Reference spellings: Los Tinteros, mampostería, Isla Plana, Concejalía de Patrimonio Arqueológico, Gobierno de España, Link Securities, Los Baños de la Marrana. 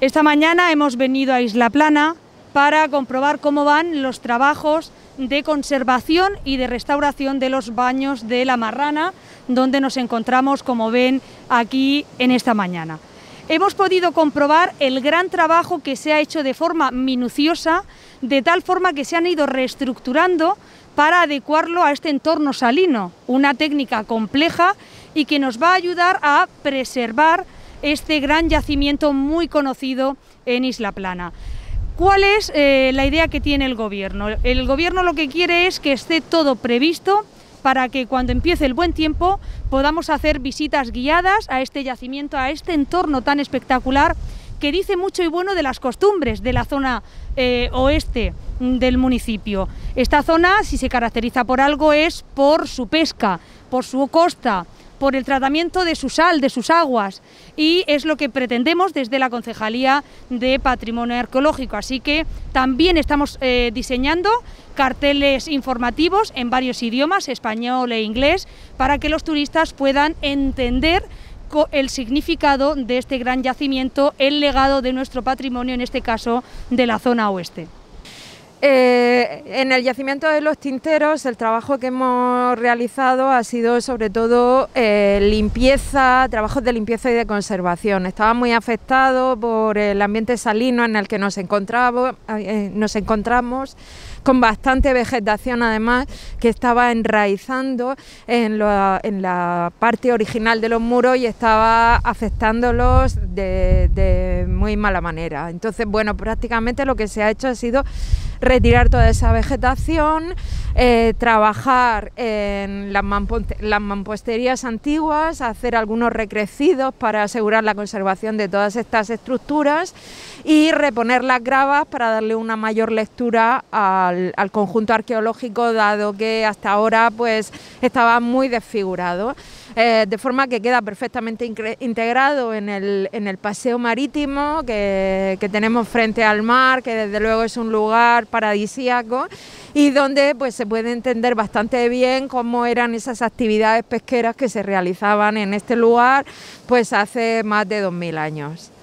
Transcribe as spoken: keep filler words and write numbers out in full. Esta mañana hemos venido a Isla Plana para comprobar cómo van los trabajos de conservación y de restauración de los baños de la Marrana, donde nos encontramos, como ven, aquí en esta mañana. Hemos podido comprobar el gran trabajo que se ha hecho de forma minuciosa, de tal forma que se han ido reestructurando para adecuarlo a este entorno salino, una técnica compleja y que nos va a ayudar a preservar este gran yacimiento muy conocido en Isla Plana. ¿Cuál es eh, la idea que tiene el Gobierno? El Gobierno lo que quiere es que esté todo previsto para que cuando empiece el buen tiempo podamos hacer visitas guiadas a este yacimiento, a este entorno tan espectacular que dice mucho y bueno de las costumbres de la zona eh, oeste del municipio. Esta zona, si se caracteriza por algo, es por su pesca, por su costa, por el tratamiento de su sal, de sus aguas, y es lo que pretendemos desde la Concejalía de Patrimonio Arqueológico. Así que también estamos eh, diseñando carteles informativos en varios idiomas, español e inglés, para que los turistas puedan entender el significado de este gran yacimiento, el legado de nuestro patrimonio, en este caso de la zona oeste. Eh, en el yacimiento de Los Tinteros el trabajo que hemos realizado ha sido sobre todo eh, limpieza, trabajos de limpieza y de conservación. Estaba muy afectado por el ambiente salino en el que nos encontramos, eh, nos encontramos con bastante vegetación, además, que estaba enraizando en, lo, en la parte original de los muros y estaba afectándolos de, de muy mala manera. Entonces, bueno, prácticamente lo que se ha hecho ha sido retirar toda esa vegetación, eh, trabajar en las, las mamposterías antiguas, hacer algunos recrecidos para asegurar la conservación de todas estas estructuras y reponer las gravas para darle una mayor lectura al, al conjunto arqueológico, dado que hasta ahora pues estaba muy desfigurado. Eh, de forma que queda perfectamente integrado en el, en el paseo marítimo que, que tenemos frente al mar, que desde luego es un lugar paradisíaco y donde pues se puede entender bastante bien cómo eran esas actividades pesqueras que se realizaban en este lugar pues hace más de dos mil años.